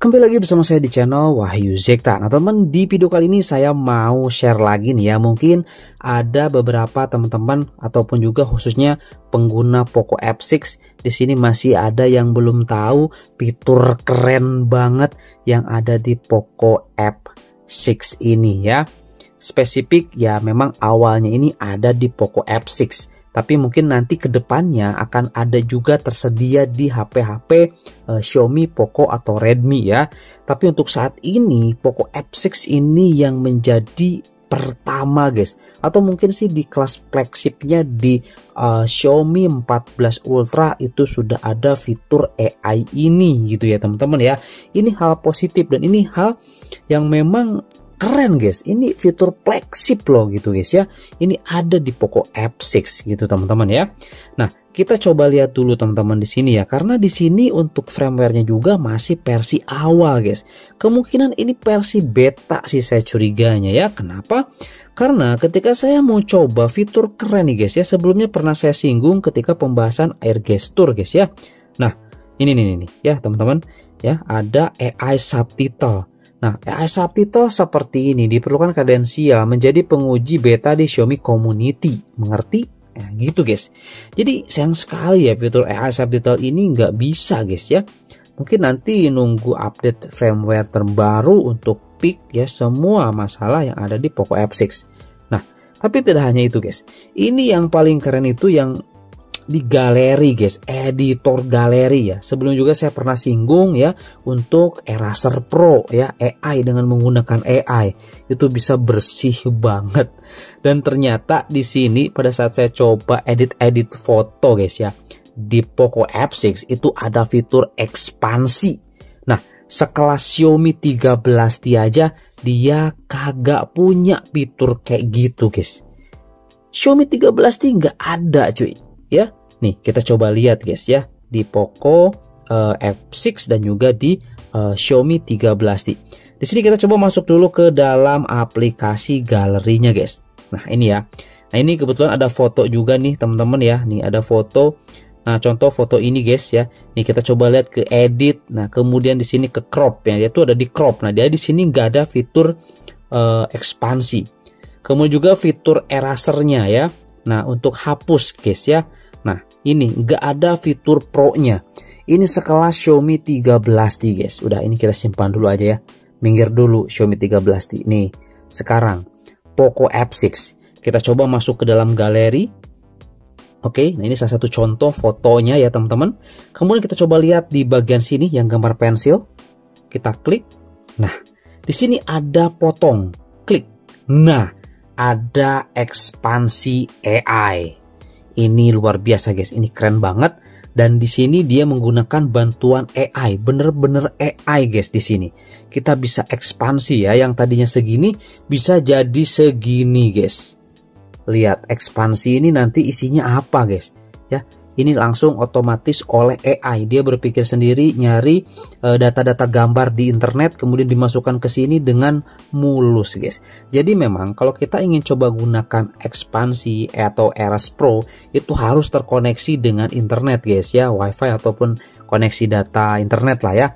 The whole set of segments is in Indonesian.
Kembali lagi bersama saya di channel Wahyu Zekta. Nah teman, di video kali ini saya mau share lagi nih ya, mungkin ada beberapa teman-teman ataupun juga khususnya pengguna Poco F6 di sini masih ada yang belum tahu fitur keren banget yang ada di Poco F6 ini ya. Spesifik ya, memang awalnya ini ada di Poco F6, tapi mungkin nanti kedepannya akan ada juga tersedia di HP-HP Xiaomi, Poco atau Redmi ya. Tapi untuk saat ini Poco F6 ini yang menjadi pertama guys, atau mungkin sih di kelas flagshipnya di Xiaomi 14 Ultra itu sudah ada fitur AI ini gitu ya teman-teman ya. Ini hal positif dan ini hal yang memang keren guys, ini fitur flagship loh gitu guys ya. Ini ada di Poco F6 gitu teman-teman ya. Nah, kita coba lihat dulu teman-teman di sini ya, karena di sini untuk firmware-nya juga masih versi awal guys. Kemungkinan ini versi beta sih saya curiganya ya. Kenapa? Karena ketika saya mau coba fitur keren nih guys ya, sebelumnya pernah saya singgung ketika pembahasan air gesture guys ya. Nah, ini nih ya teman-teman ya, ada AI subtitle. Nah, AI subtitle seperti ini diperlukan kadensial menjadi penguji beta di Xiaomi Community. Mengerti? Nah, gitu guys. Jadi sayang sekali ya fitur AI subtitle ini nggak bisa guys ya. Mungkin nanti nunggu update firmware terbaru untuk fix ya semua masalah yang ada di Poco F6. Nah, tapi tidak hanya itu guys. Ini yang paling keren itu yang di galeri guys, editor galeri ya. Sebelum juga saya pernah singgung ya untuk eraser pro ya, AI dengan menggunakan AI itu bisa bersih banget. Dan ternyata di sini pada saat saya coba edit-edit foto guys ya, di Poco F6 itu ada fitur ekspansi. Nah, sekelas Xiaomi 13T aja dia kagak punya fitur kayak gitu guys. Xiaomi 13T nggak ada cuy ya. Nih kita coba lihat guys ya di Poco F6 dan juga di Xiaomi 13T. Di sini kita coba masuk dulu ke dalam aplikasi galerinya guys. Nah ini ya. Nah ini kebetulan ada foto juga nih teman-teman ya. Nih ada foto. Nah contoh foto ini guys ya. Nih kita coba lihat ke edit. Nah kemudian di sini ke crop ya. Dia tuh ada di crop. Nah dia di sini nggak ada fitur ekspansi. Kemudian juga fitur erasernya ya. Nah untuk hapus guys ya. Nah ini nggak ada fitur pro nya. Ini sekelas Xiaomi 13T guys. Udah ini kita simpan dulu aja ya. Minggir dulu Xiaomi 13T. Nih sekarang Poco F6. Kita coba masuk ke dalam galeri. Oke, nah ini salah satu contoh fotonya ya teman-teman. Kemudian kita coba lihat di bagian sini yang gambar pensil. Kita klik. Nah di sini ada potong. Klik. Nah ada ekspansi AI. Ini luar biasa guys, ini keren banget. Dan di sini dia menggunakan bantuan AI, bener-bener AI guys di sini. Kita bisa ekspansi ya, yang tadinya segini bisa jadi segini guys. Lihat ekspansi ini nanti isinya apa guys? Ya, ini langsung otomatis oleh AI. Dia berpikir sendiri, nyari data-data gambar di internet, kemudian dimasukkan ke sini dengan mulus, guys. Jadi memang kalau kita ingin coba gunakan ekspansi atau Eras Pro, itu harus terkoneksi dengan internet, guys, ya, WiFi ataupun koneksi data internet lah ya.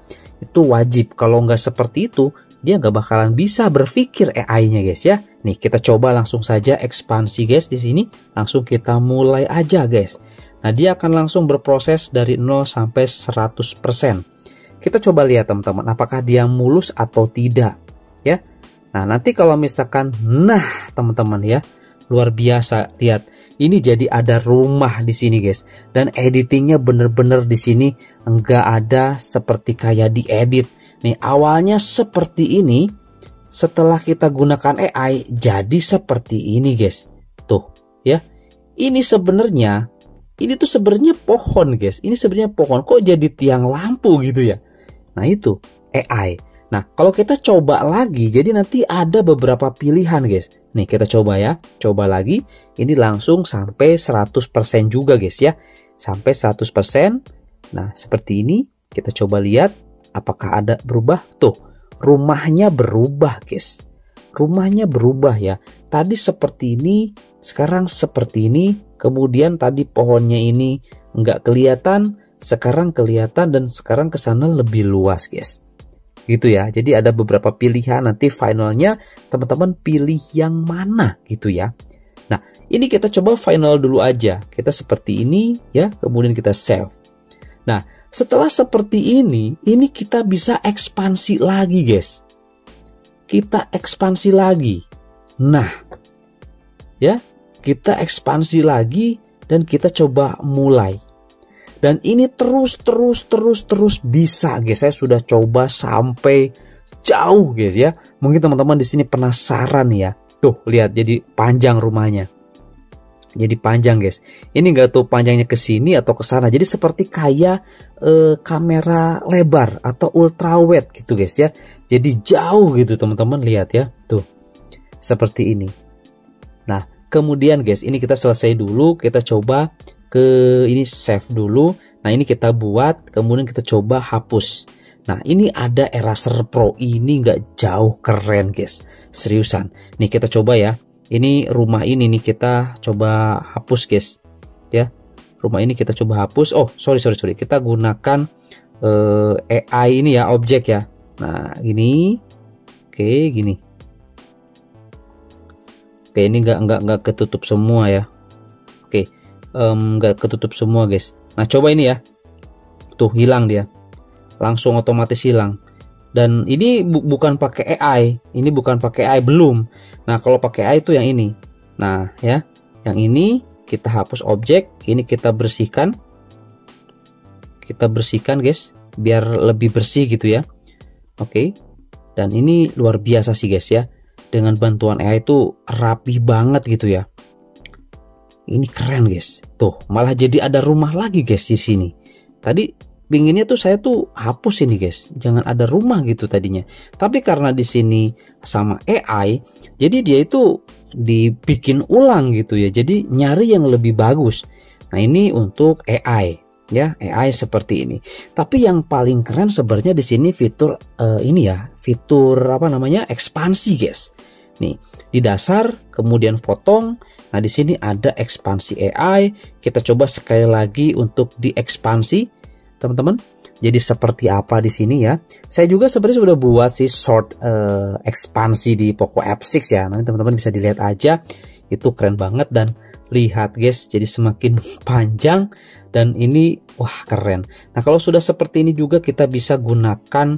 Itu wajib. Kalau nggak seperti itu, dia nggak bakalan bisa berpikir AI-nya, guys, ya. Nih kita coba langsung saja ekspansi, guys, di sini. Langsung kita mulai aja, guys. Nah, dia akan langsung berproses dari 0 sampai 100%. Kita coba lihat teman-teman, apakah dia mulus atau tidak, ya. Nah, nanti kalau misalkan, nah teman-teman ya, luar biasa. Lihat, ini jadi ada rumah di sini guys. Dan editingnya bener-bener di sini enggak ada seperti kayak diedit. Nih, awalnya seperti ini, setelah kita gunakan AI, jadi seperti ini guys. Tuh, ya. Ini tuh sebenarnya pohon guys. Ini sebenarnya pohon, kok jadi tiang lampu gitu ya. Nah itu AI. Nah kalau kita coba lagi, jadi nanti ada beberapa pilihan guys. Nih kita coba ya. Coba lagi. Ini langsung sampai 100% juga guys ya. Sampai 100%. Nah seperti ini. Kita coba lihat apakah ada berubah. Tuh rumahnya berubah guys. Rumahnya berubah ya. Tadi seperti ini. Sekarang seperti ini. kemudian tadi pohonnya ini nggak kelihatan, sekarang kelihatan, dan sekarang kesana lebih luas, guys. Gitu ya, jadi ada beberapa pilihan, nanti finalnya teman-teman pilih yang mana gitu ya. Nah, ini kita coba final dulu aja, kita seperti ini ya, kemudian kita save. Nah, setelah seperti ini kita bisa ekspansi lagi, guys. Kita ekspansi lagi. Nah, ya, kita ekspansi lagi dan kita coba mulai. Dan ini terus bisa, guys. Saya sudah coba sampai jauh, guys ya. Mungkin teman-teman di sini penasaran ya. Tuh, lihat, jadi panjang rumahnya. Jadi panjang, guys. Ini nggak tahu panjangnya ke sini atau ke sana. Jadi seperti kayak kamera lebar atau ultrawide gitu, guys ya. Jadi jauh gitu, teman-teman, lihat ya. Tuh. Seperti ini. Nah, kemudian guys, ini kita selesai dulu, kita coba ke ini, save dulu. Nah, ini kita buat, kemudian kita coba hapus. Nah, ini ada eraser pro, ini nggak jauh keren, guys, seriusan. Nih kita coba ya, ini rumah ini nih kita coba hapus, guys ya. Rumah ini kita coba hapus. Oh sorry, kita gunakan AI ini ya, objek ya. Nah gini, oke gini, oke ini nggak ketutup semua ya. Oke, nggak ketutup semua, guys. Nah coba ini ya, tuh hilang dia, langsung otomatis hilang. Dan ini bukan pakai AI, ini bukan pakai AI, belum. Nah kalau pakai AI itu yang ini. Nah ya, yang ini kita hapus objek, ini kita bersihkan, guys, biar lebih bersih gitu ya. Oke, dan ini luar biasa sih, guys ya, dengan bantuan AI itu rapih banget gitu ya. Ini keren, guys. Tuh, malah jadi ada rumah lagi, guys, di sini. Tadi pinginnya tuh saya tuh hapus ini, guys. Jangan ada rumah gitu tadinya. Tapi karena di sini sama AI, jadi dia itu dibikin ulang gitu ya. Jadi nyari yang lebih bagus. Nah, ini untuk AI ya, AI seperti ini. Tapi yang paling keren sebenarnya di sini fitur ini ya, fitur apa namanya? Ekspansi, guys. Nih, di dasar kemudian potong. Nah, di sini ada ekspansi AI. Kita coba sekali lagi untuk diekspansi, teman-teman. Jadi seperti apa di sini ya? Saya juga sebenarnya sudah buat sih short ekspansi di Poco F6 ya. Nanti teman-teman bisa dilihat aja. Itu keren banget, dan lihat, guys, jadi semakin panjang, dan ini wah keren. Nah, kalau sudah seperti ini juga kita bisa gunakan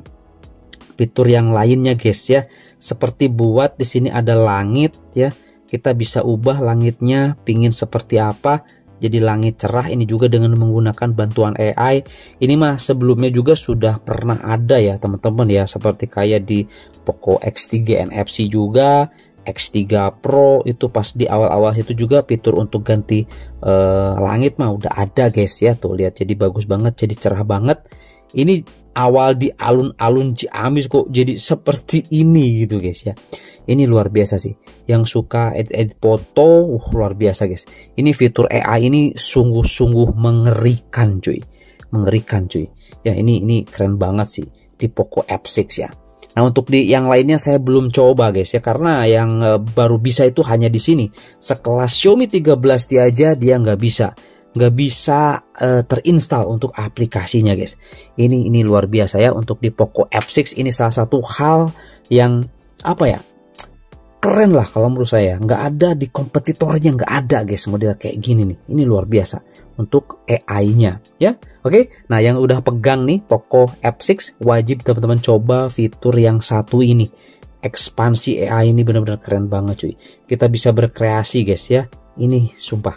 fitur yang lainnya, guys ya. Seperti buat di sini ada langit ya. Kita bisa ubah langitnya, pingin seperti apa, jadi langit cerah. Ini juga dengan menggunakan bantuan AI. Ini mah sebelumnya juga sudah pernah ada ya, teman-teman ya. Seperti kayak di Poco X3 NFC juga, X3 Pro itu pas di awal-awal itu juga fitur untuk ganti langit mah udah ada, guys ya. Tuh lihat, jadi bagus banget, jadi cerah banget. Ini awal di alun-alun Ciamis kok jadi seperti ini gitu, guys ya. Ini luar biasa sih, yang suka edit foto, luar biasa, guys. Ini fitur AI ini sungguh-sungguh mengerikan, cuy. Mengerikan, cuy. Ya, ini keren banget sih di Poco F6 ya. Nah, untuk di yang lainnya saya belum coba, guys ya, karena yang baru bisa itu hanya di sini. Sekelas Xiaomi 13T aja dia nggak bisa terinstall untuk aplikasinya, guys. Ini luar biasa ya, untuk di Poco F6 ini salah satu hal yang apa ya? Keren lah kalau menurut saya, nggak ada di kompetitornya, nggak ada, guys, model kayak gini nih. Ini luar biasa untuk AI-nya ya. Oke, nah yang udah pegang nih Poco F6 wajib teman-teman coba fitur yang satu ini, ekspansi AI. Ini benar-benar keren banget, cuy. Kita bisa berkreasi, guys ya. Ini sumpah,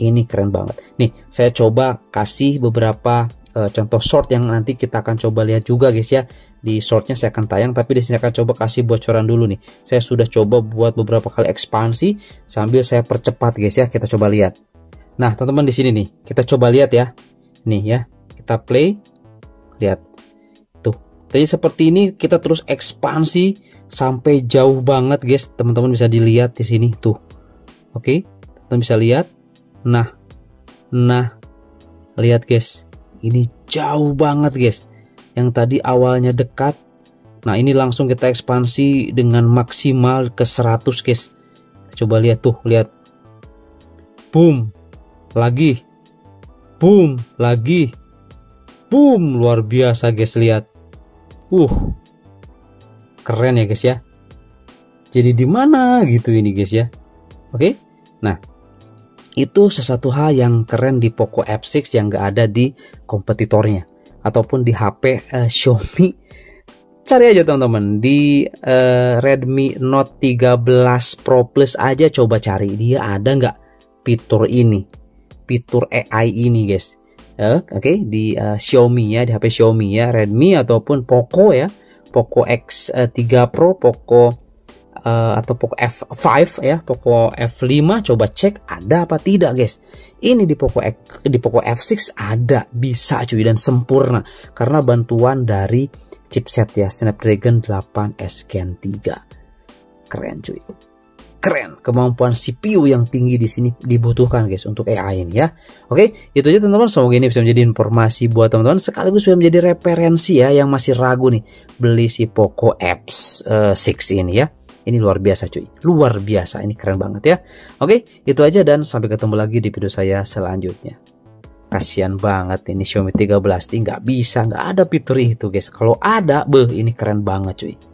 ini keren banget. Nih saya coba kasih beberapa contoh short yang nanti kita akan coba lihat juga, guys ya. Di shortnya saya akan tayang, tapi di sini akan coba kasih bocoran dulu nih. Saya sudah coba buat beberapa kali ekspansi sambil saya percepat, guys ya. Kita coba lihat. Nah teman-teman di sini nih kita coba lihat ya. Nih ya, kita play, lihat tuh. Jadi seperti ini kita terus ekspansi sampai jauh banget, guys. Teman-teman bisa dilihat di sini tuh. Oke, teman-teman bisa lihat. Nah lihat, guys, ini jauh banget, guys. Yang tadi awalnya dekat, nah ini langsung kita ekspansi dengan maksimal ke 100, guys. Coba lihat tuh, lihat, boom, lagi, boom, lagi, boom. Luar biasa guys, lihat, keren ya guys ya. Jadi di mana gitu ini guys ya. Oke, nah itu sesuatu hal yang keren di Poco F6 yang nggak ada di kompetitornya ataupun di HP Xiaomi. Cari aja teman-teman di Redmi Note 13 Pro Plus aja, coba cari dia ada nggak fitur ini, fitur AI ini guys. Oke, di Xiaomi ya, di HP Xiaomi ya, Redmi ataupun Poco ya, Poco X3 Pro, Poco atau Poco F5 ya, Poco F5, coba cek ada apa tidak guys. Ini di Poco F6 ada, bisa cuy, dan sempurna karena bantuan dari chipset ya, Snapdragon 8s Gen 3. Keren cuy. Keren, kemampuan CPU yang tinggi di sini dibutuhkan guys untuk AI ini ya. Oke, itu aja teman-teman. Semoga ini bisa menjadi informasi buat teman-teman, sekaligus bisa menjadi referensi ya yang masih ragu nih beli si Poco F6 ini ya. Ini luar biasa cuy, luar biasa, ini keren banget ya. Oke, itu aja dan sampai ketemu lagi di video saya selanjutnya. Kasian banget ini Xiaomi 13T nggak bisa, nggak ada fitur itu guys. Kalau ada, beh, ini keren banget cuy.